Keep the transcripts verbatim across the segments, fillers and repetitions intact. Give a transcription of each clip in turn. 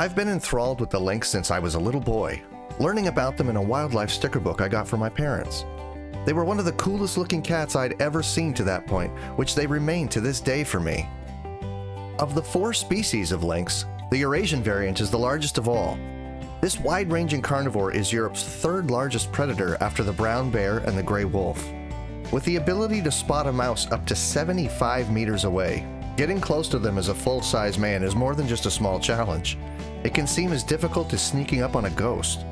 I've been enthralled with the lynx since I was a little boy, learning about them in a wildlife sticker book I got from my parents. They were one of the coolest looking cats I'd ever seen to that point, which they remain to this day for me. Of the four species of lynx, the Eurasian variant is the largest of all. This wide-ranging carnivore is Europe's third largest predator after the brown bear and the gray wolf. With the ability to spot a mouse up to seventy-five meters away, getting close to them as a full-size man is more than just a small challenge. It can seem as difficult as sneaking up on a ghost.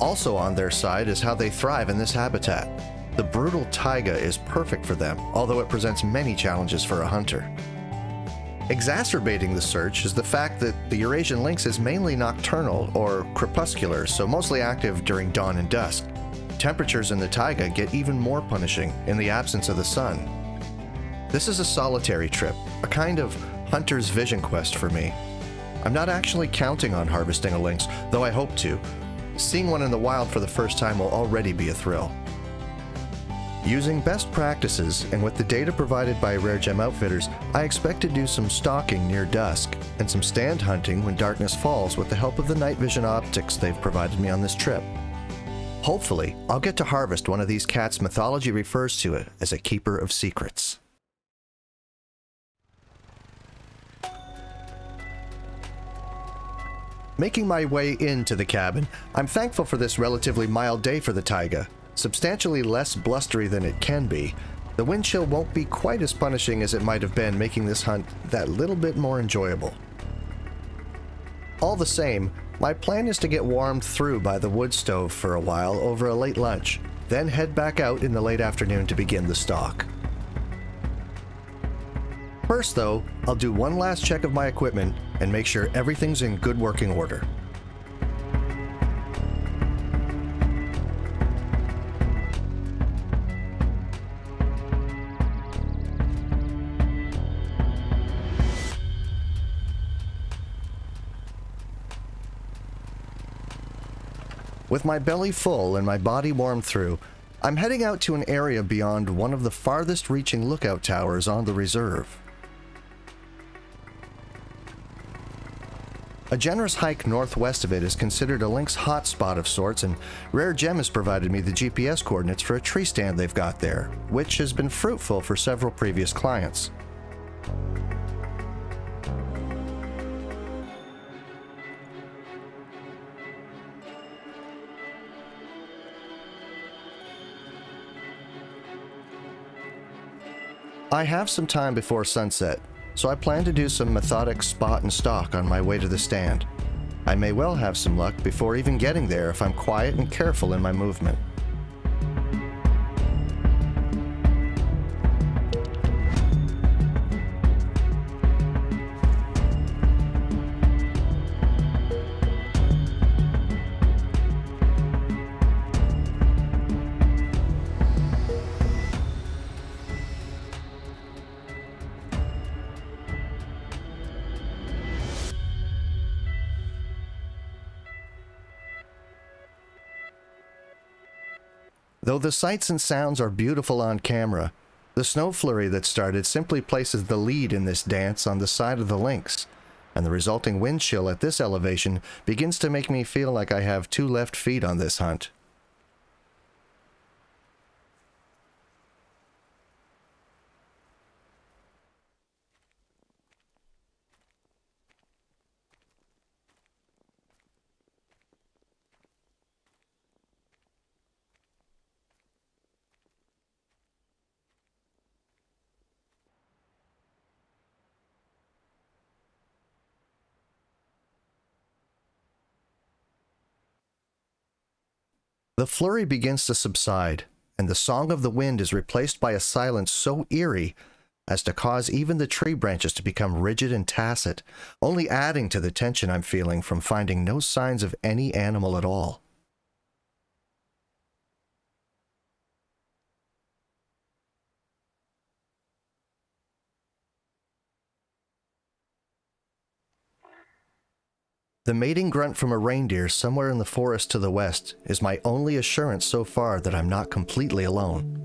Also on their side is how they thrive in this habitat. The brutal taiga is perfect for them, although it presents many challenges for a hunter. Exacerbating the search is the fact that the Eurasian lynx is mainly nocturnal or crepuscular, so mostly active during dawn and dusk. Temperatures in the taiga get even more punishing in the absence of the sun. This is a solitary trip, a kind of hunter's vision quest for me. I'm not actually counting on harvesting a lynx, though I hope to. Seeing one in the wild for the first time will already be a thrill. Using best practices and with the data provided by Rare Gem Outfitters, I expect to do some stalking near dusk and some stand hunting when darkness falls with the help of the night vision optics they've provided me on this trip. Hopefully, I'll get to harvest one of these cats. Mythology refers to it as a keeper of secrets. Making my way into the cabin, I'm thankful for this relatively mild day for the taiga. Substantially less blustery than it can be, the wind chill won't be quite as punishing as it might have been, making this hunt that little bit more enjoyable. All the same, my plan is to get warmed through by the wood stove for a while over a late lunch, then head back out in the late afternoon to begin the stalk. First though, I'll do one last check of my equipment and make sure everything's in good working order. With my belly full and my body warmed through, I'm heading out to an area beyond one of the farthest reaching lookout towers on the reserve. A generous hike northwest of it is considered a lynx hotspot of sorts, and Rare Gem has provided me the G P S coordinates for a tree stand they've got there, which has been fruitful for several previous clients. I have some time before sunset, so I plan to do some methodic spot and stalk on my way to the stand. I may well have some luck before even getting there if I'm quiet and careful in my movement. Though the sights and sounds are beautiful on camera, the snow flurry that started simply places the lead in this dance on the side of the lynx, and the resulting wind chill at this elevation begins to make me feel like I have two left feet on this hunt. The flurry begins to subside, and the song of the wind is replaced by a silence so eerie as to cause even the tree branches to become rigid and tacit, only adding to the tension I'm feeling from finding no signs of any animal at all. The mating grunt from a reindeer somewhere in the forest to the west is my only assurance so far that I'm not completely alone.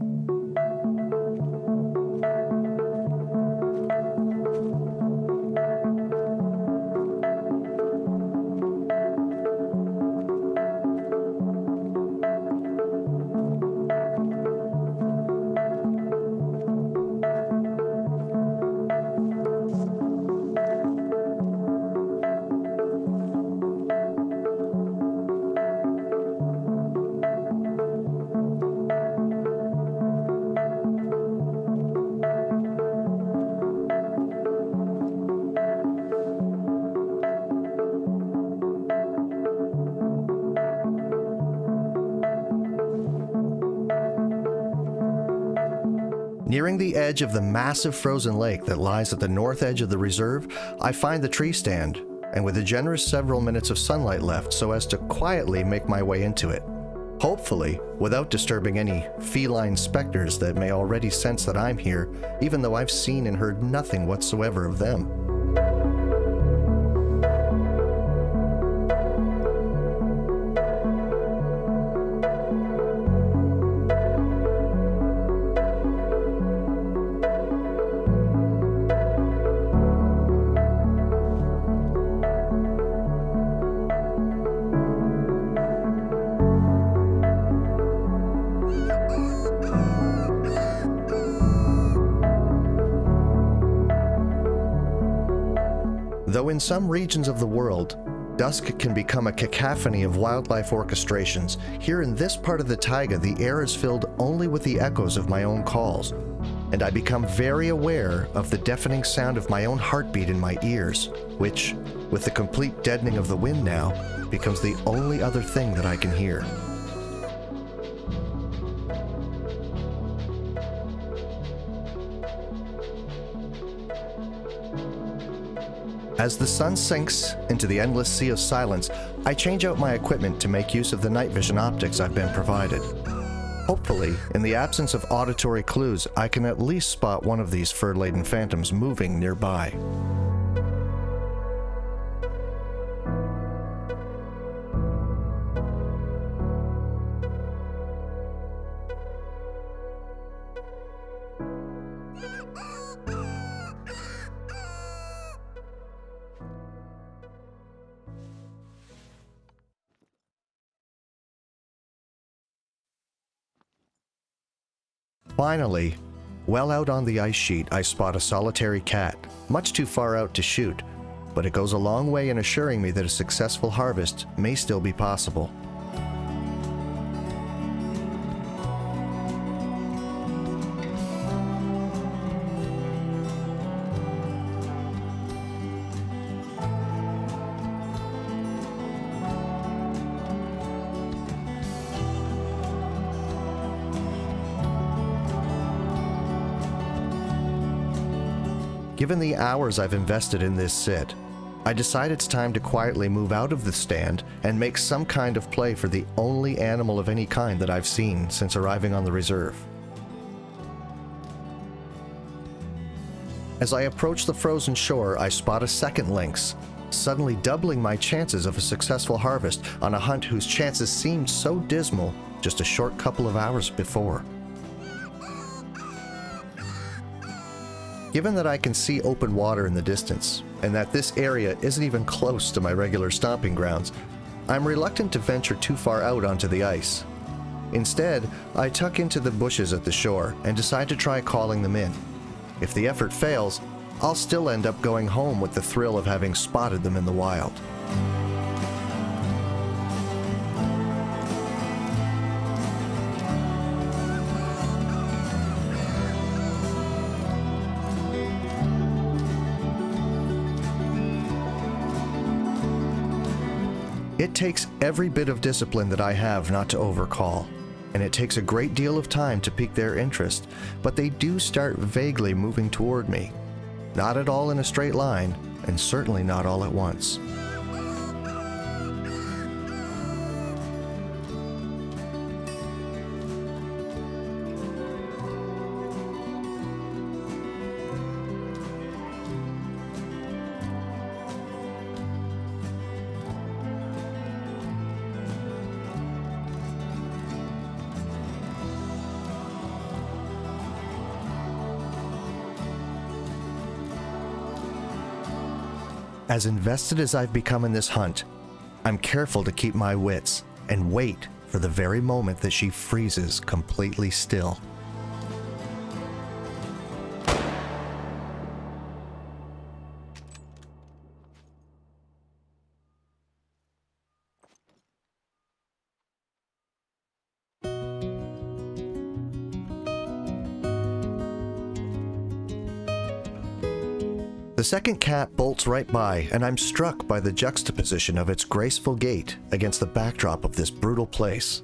Nearing the edge of the massive frozen lake that lies at the north edge of the reserve, I find the tree stand, and with a generous several minutes of sunlight left so as to quietly make my way into it. Hopefully, without disturbing any feline specters that may already sense that I'm here, even though I've seen and heard nothing whatsoever of them. Though in some regions of the world, dusk can become a cacophony of wildlife orchestrations, here in this part of the taiga, the air is filled only with the echoes of my own calls, and I become very aware of the deafening sound of my own heartbeat in my ears, which, with the complete deadening of the wind now, becomes the only other thing that I can hear. As the sun sinks into the endless sea of silence, I change out my equipment to make use of the night vision optics I've been provided. Hopefully, in the absence of auditory clues, I can at least spot one of these fur-laden phantoms moving nearby. Finally, well out on the ice sheet, I spot a solitary cat, much too far out to shoot, but it goes a long way in assuring me that a successful harvest may still be possible. Given the hours I've invested in this sit, I decide it's time to quietly move out of the stand and make some kind of play for the only animal of any kind that I've seen since arriving on the reserve. As I approach the frozen shore, I spot a second lynx, suddenly doubling my chances of a successful harvest on a hunt whose chances seemed so dismal just a short couple of hours before. Given that I can see open water in the distance, and that this area isn't even close to my regular stomping grounds, I'm reluctant to venture too far out onto the ice. Instead, I tuck into the bushes at the shore and decide to try calling them in. If the effort fails, I'll still end up going home with the thrill of having spotted them in the wild. It takes every bit of discipline that I have not to overcall, and it takes a great deal of time to pique their interest, but they do start vaguely moving toward me. Not at all in a straight line, and certainly not all at once. As invested as I've become in this hunt, I'm careful to keep my wits and wait for the very moment that she freezes completely still. The second cat bolts right by, and I'm struck by the juxtaposition of its graceful gait against the backdrop of this brutal place.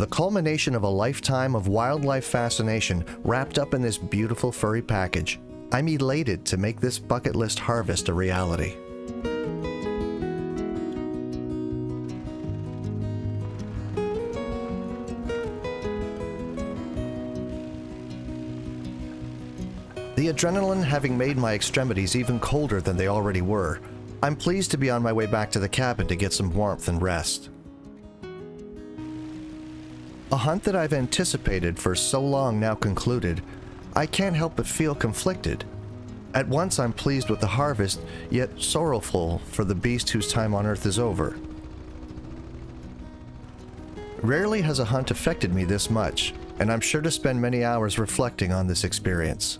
The culmination of a lifetime of wildlife fascination wrapped up in this beautiful furry package. I'm elated to make this bucket list harvest a reality. The adrenaline having made my extremities even colder than they already were, I'm pleased to be on my way back to the cabin to get some warmth and rest. A hunt that I've anticipated for so long now concluded, I can't help but feel conflicted. At once I'm pleased with the harvest, yet sorrowful for the beast whose time on earth is over. Rarely has a hunt affected me this much, and I'm sure to spend many hours reflecting on this experience.